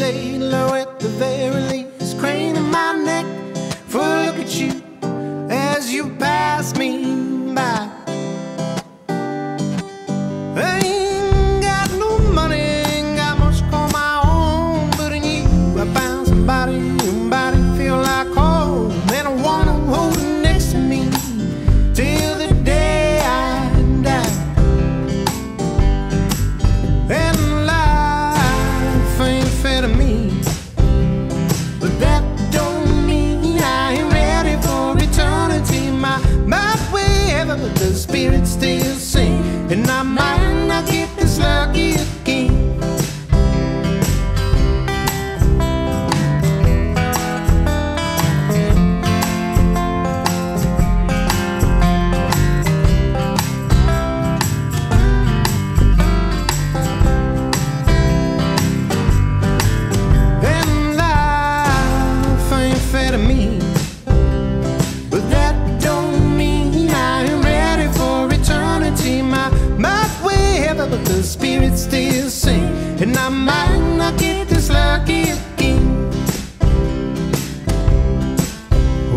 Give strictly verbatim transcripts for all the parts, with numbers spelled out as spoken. laid low at the very least, craning my neck for a look at you as you pass me by. I ain't got no money, ain't got much to call my own, but in you I found somebody, somebody feel like home, and I wanna hold it next to me till the day I die. And life ain't fair to me, but that don't mean I ain't ready for eternity. My, my way ever, but the spirit still sings, and I might not get this lucky again. And life ain't fair to me, but that don't mean I ain't ready for eternity. My but the spirit still sings, and I might not get this lucky again.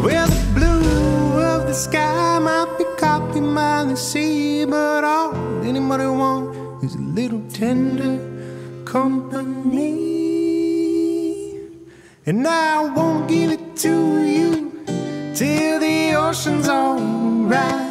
Well, the blue of the sky might be copy mine to see, but all anybody wants is a little tender company. And I won't give it to you till the ocean's all right.